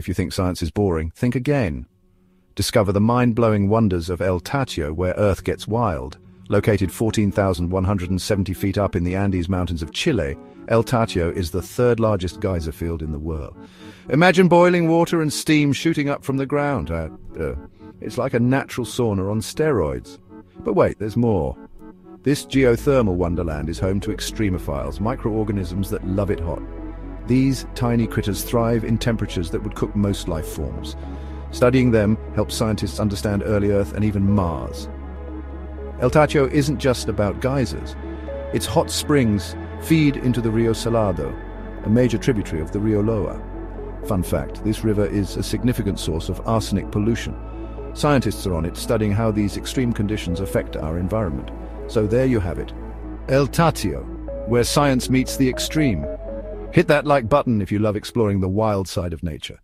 If you think science is boring, think again. Discover the mind-blowing wonders of El Tatio, where Earth gets wild. Located 14,170 feet up in the Andes Mountains of Chile, El Tatio is the third largest geyser field in the world. Imagine boiling water and steam shooting up from the ground. It's like a natural sauna on steroids. But wait, there's more. This geothermal wonderland is home to extremophiles, microorganisms that love it hot. These tiny critters thrive in temperatures that would cook most life forms. Studying them helps scientists understand early Earth and even Mars. El Tatio isn't just about geysers. Its hot springs feed into the Rio Salado, a major tributary of the Rio Loa. Fun fact, this river is a significant source of arsenic pollution. Scientists are on it, studying how these extreme conditions affect our environment. So there you have it. El Tatio, where science meets the extreme. Hit that like button if you love exploring the wild side of nature.